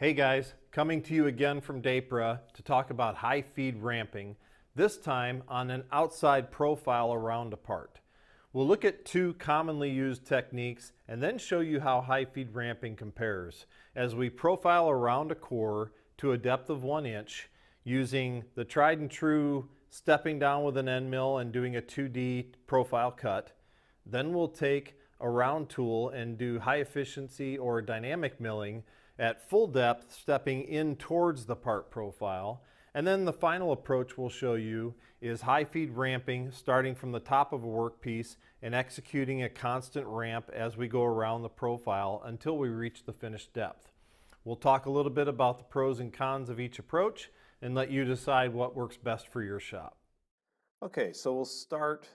Hey guys, coming to you again from DAPRA to talk about high feed ramping, this time on an outside profile around a part. We'll look at two commonly used techniques and then show you how high feed ramping compares as we profile around a core to a depth of 1 inch using the tried and true stepping down with an end mill and doing a 2D profile cut. Then we'll take a round tool and do high efficiency or dynamic milling at full depth, stepping in towards the part profile. And then the final approach we'll show you is high feed ramping, starting from the top of a workpiece and executing a constant ramp as we go around the profile until we reach the finished depth. We'll talk a little bit about the pros and cons of each approach and let you decide what works best for your shop. Okay, so we'll start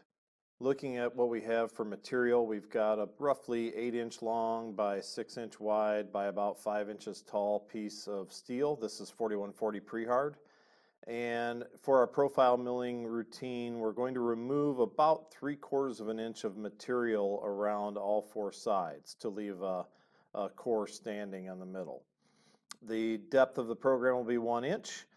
looking at what we have for material. We've got a roughly 8 inch long by 6 inch wide by about 5 inches tall piece of steel. This is 4140 pre-hard. And for our profile milling routine, we're going to remove about 3/4 of an inch of material around all four sides to leave a core standing on the middle. The depth of the program will be 1 inch.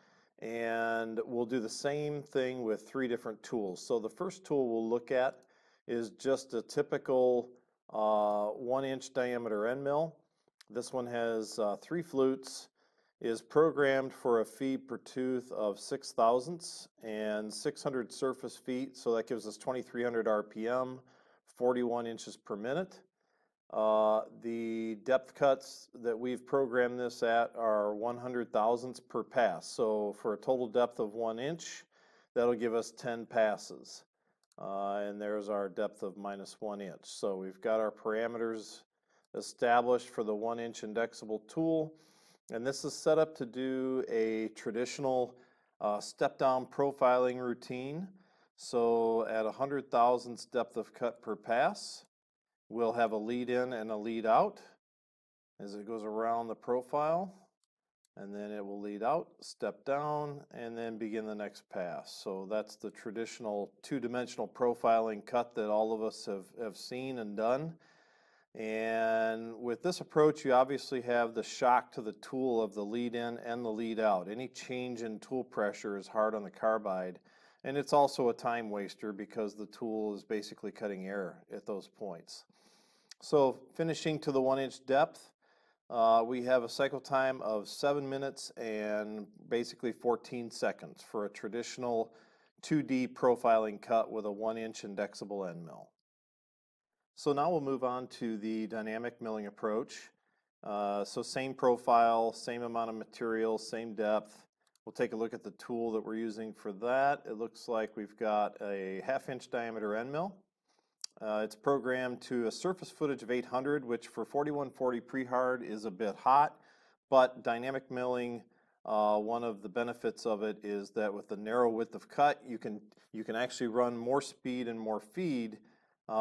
And we'll do the same thing with 3 different tools. So the first tool we'll look at is just a typical 1 inch diameter end mill. This one has 3 flutes, is programmed for a feed per tooth of 6/1000 and 600 surface feet, so that gives us 2300 RPM, 41 inches per minute. The depth cuts that we've programmed this at are 100 thousandths per pass, so for a total depth of 1 inch, that'll give us 10 passes. And there's our depth of -1 inch. So we've got our parameters established for the 1 inch indexable tool, and this is set up to do a traditional step-down profiling routine. So at 100 thousandths depth of cut per pass, we'll have a lead in and a lead out as it goes around the profile, and then it will lead out, step down, and then begin the next pass. So that's the traditional two-dimensional profiling cut that all of us have seen and done. And with this approach, you obviously have the shock to the tool of the lead in and the lead out. Any change in tool pressure is hard on the carbide, and it's also a time waster because the tool is basically cutting air at those points. So finishing to the 1 inch depth, we have a cycle time of 7 minutes and basically 14 seconds for a traditional 2D profiling cut with a 1 inch indexable end mill. So now we'll move on to the dynamic milling approach. So same profile, same amount of material, same depth. We'll take a look at the tool that we're using for that. It looks like we've got a 1/2 inch diameter end mill. It's programmed to a surface footage of 800, which for 4140 pre-hard is a bit hot, but dynamic milling, one of the benefits of it is that with the narrow width of cut, you can actually run more speed and more feed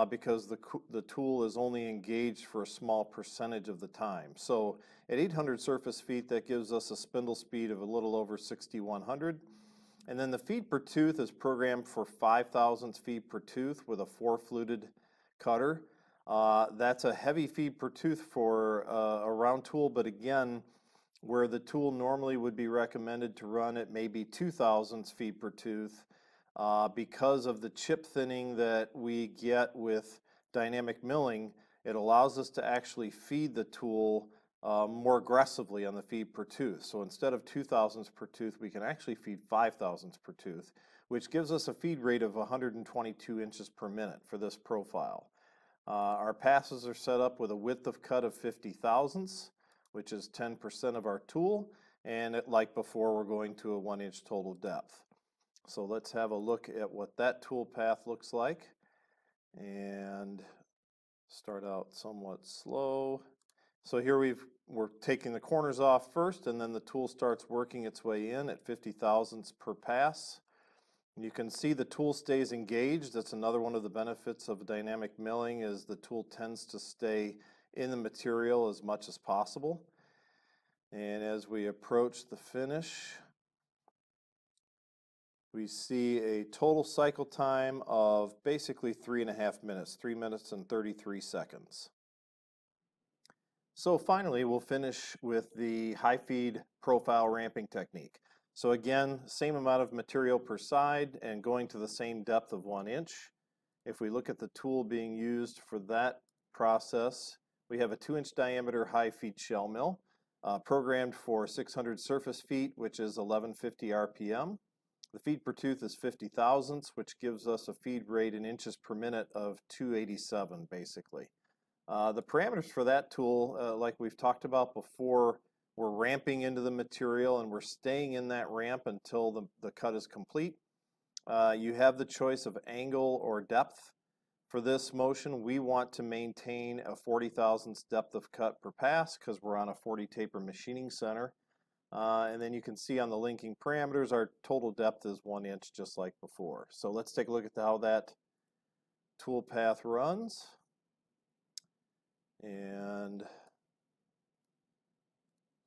because the tool is only engaged for a small percentage of the time. So at 800 surface feet, that gives us a spindle speed of a little over 6100. And then the feed per tooth is programmed for 5 thousandths feed per tooth with a 4 fluted cutter. That's a heavy feed per tooth for a round tool, but again, where the tool normally would be recommended to run at maybe 2 thousandths feed per tooth, because of the chip thinning that we get with dynamic milling, it allows us to actually feed the tool more aggressively on the feed per tooth. So instead of 2 thousandths per tooth, we can actually feed 5 thousandths per tooth, which gives us a feed rate of 122 inches per minute for this profile. Our passes are set up with a width of cut of 50 thousandths, which is 10% of our tool, and like before, we're going to a 1 inch total depth. So let's have a look at what that tool path looks like, and start out somewhat slow. So here we're taking the corners off first, and then the tool starts working its way in at 50 thousandths per pass. You can see the tool stays engaged. That's another one of the benefits of dynamic milling, is the tool tends to stay in the material as much as possible. And as we approach the finish, we see a total cycle time of basically 3.5 minutes, 3 minutes and 33 seconds. So finally, we'll finish with the high feed profile ramping technique. So again, same amount of material per side and going to the same depth of 1 inch. If we look at the tool being used for that process, we have a 2-inch diameter high feed shell mill programmed for 600 surface feet, which is 1150 RPM. The feed per tooth is 50 thousandths, which gives us a feed rate in inches per minute of 287 basically. The parameters for that tool, like we've talked about before, we're ramping into the material and we're staying in that ramp until the cut is complete. You have the choice of angle or depth. For this motion, we want to maintain a 40 thousandths depth of cut per pass because we're on a 40 taper machining center. And then you can see on the linking parameters, our total depth is 1 inch just like before. So let's take a look at how that tool path runs. And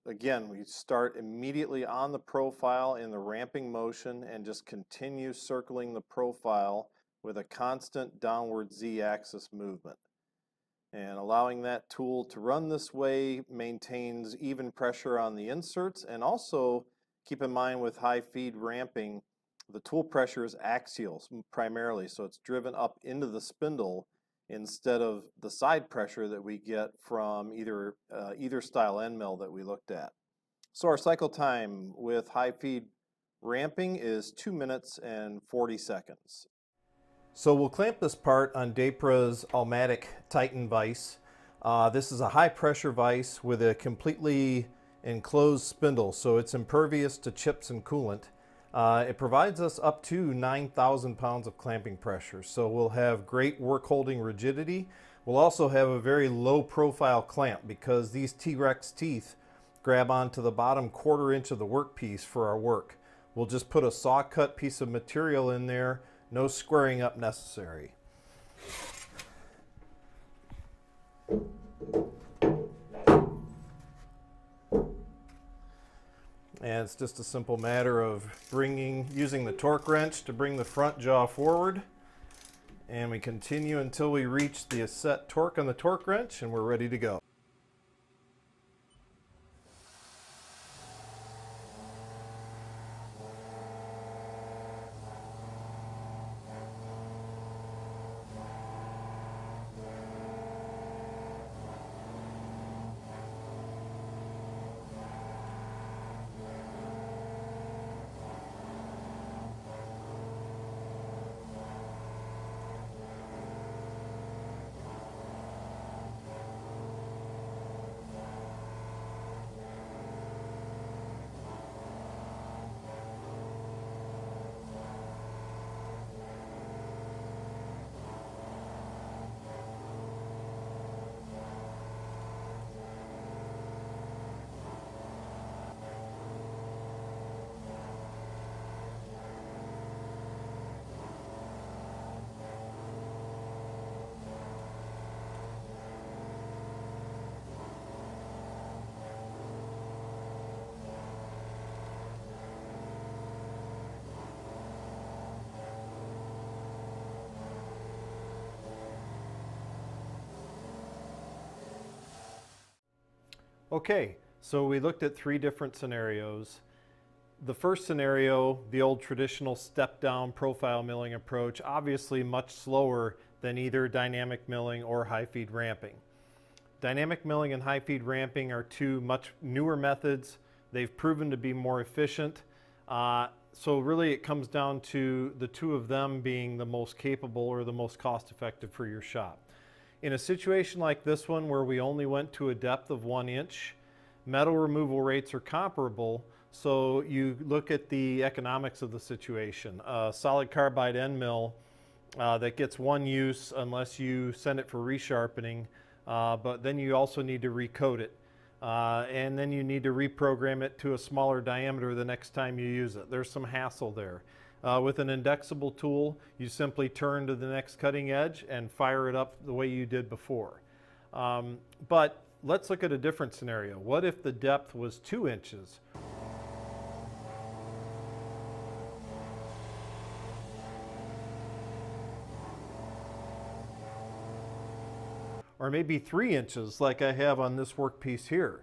again, we start immediately on the profile in the ramping motion and just continue circling the profile with a constant downward z-axis movement. And allowing that tool to run this way maintains even pressure on the inserts, and also keep in mind with high feed ramping, the tool pressure is axial primarily, so it's driven up into the spindle instead of the side pressure that we get from either style end mill that we looked at. So our cycle time with high feed ramping is 2 minutes and 40 seconds. So we'll clamp this part on DAPRA's Almatic Titan vise. This is a high pressure vise with a completely enclosed spindle, so it's impervious to chips and coolant. It provides us up to 9,000 pounds of clamping pressure, so we'll have great work holding rigidity. We'll also have a very low profile clamp because these T-Rex teeth grab onto the bottom 1/4 inch of the workpiece for our work. We'll just put a saw cut piece of material in there, no squaring up necessary. And it's just a simple matter of using the torque wrench to bring the front jaw forward, and we continue until we reach the set torque on the torque wrench and we're ready to go. Okay, so we looked at 3 different scenarios. The first scenario, the old traditional step-down profile milling approach, obviously much slower than either dynamic milling or high-feed ramping. Dynamic milling and high-feed ramping are 2 much newer methods. They've proven to be more efficient. So really it comes down to the 2 of them being the most capable or the most cost-effective for your shop. In a situation like this one where we only went to a depth of 1 inch, metal removal rates are comparable, so you look at the economics of the situation. A solid carbide end mill that gets 1 use unless you send it for resharpening, but then you also need to recoat it. And then you need to reprogram it to a smaller diameter the next time you use it. There's some hassle there. With an indexable tool, you simply turn to the next cutting edge and fire it up the way you did before. But let's look at a different scenario. What if the depth was 2 inches? or maybe 3 inches like I have on this workpiece here.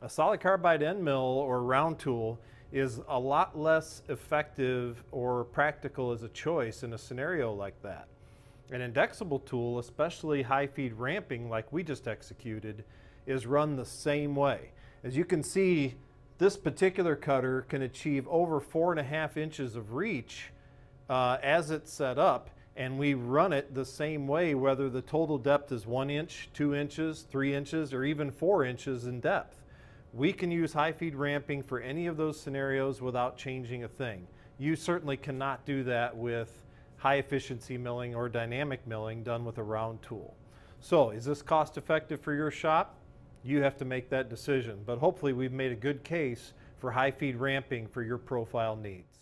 A solid carbide end mill or round tool is a lot less effective or practical as a choice in a scenario like that. An indexable tool, especially high feed ramping like we just executed, is run the same way. As you can see, this particular cutter can achieve over 4.5 inches of reach as it's set up, and we run it the same way whether the total depth is 1 inch, 2 inches, 3 inches, or even 4 inches in depth. We can use high feed ramping for any of those scenarios without changing a thing. You certainly cannot do that with high efficiency milling or dynamic milling done with a round tool. So is this cost effective for your shop? You have to make that decision, but hopefully we've made a good case for high feed ramping for your profile needs.